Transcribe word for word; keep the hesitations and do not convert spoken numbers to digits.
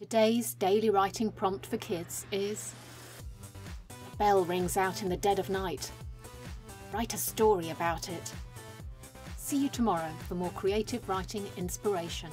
Today's daily writing prompt for kids is: a bell rings out in the dead of night. Write a story about it. See you tomorrow for more creative writing inspiration.